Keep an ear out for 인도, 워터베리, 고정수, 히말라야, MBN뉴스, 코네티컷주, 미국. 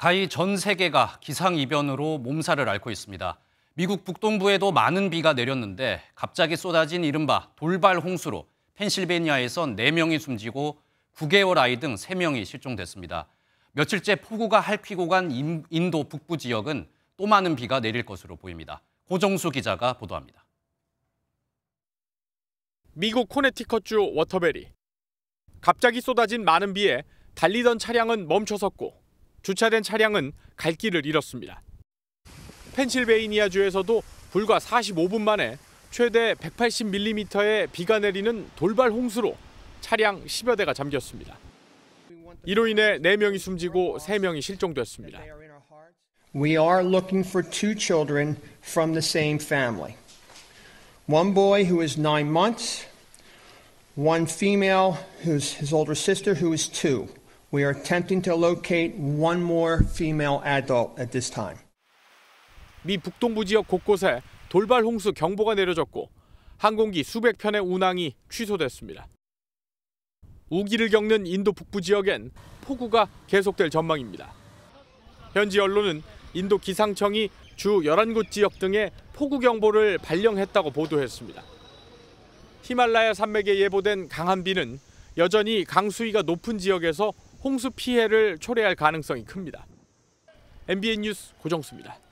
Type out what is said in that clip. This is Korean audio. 가히 전 세계가 기상이변으로 몸살을 앓고 있습니다. 미국 북동부에도 많은 비가 내렸는데 갑자기 쏟아진 이른바 돌발 홍수로 펜실베이니아에선 4명이 숨지고 9개월 아이 등 3명이 실종됐습니다. 며칠째 폭우가 핥히고 간 인도 북부 지역은 또 많은 비가 내릴 것으로 보입니다. 고정수 기자가 보도합니다. 미국 코네티컷주 워터베리. 갑자기 쏟아진 많은 비에 달리던 차량은 멈춰섰고 주차된 차량은 갈 길을 잃었습니다. 펜실베이니아주에서도 불과 45분 만에 최대 180mm의 비가 내리는 돌발 홍수로 차량 10여 대가 잠겼습니다. 이로 인해 4명이 숨지고 3명이 실종됐습니다. We are looking for two children from the same family. One boy who is 9 months, one female who's his older sister who is 2. We are attempting to locate one more female adult at this time. 미 북동부 지역 곳곳에 돌발 홍수 경보가 내려졌고 항공기 수백 편의 운항이 취소됐습니다. 우기를 겪는 인도 북부 지역엔 폭우가 계속될 전망입니다. 현지 언론은 인도 기상청이 주 11곳 지역 등에 폭우 경보를 발령했다고 보도했습니다. 히말라야 산맥에 예보된 강한 비는 여전히 강수위가 높은 지역에서 홍수 피해를 초래할 가능성이 큽니다. MBN 뉴스 고정수입니다.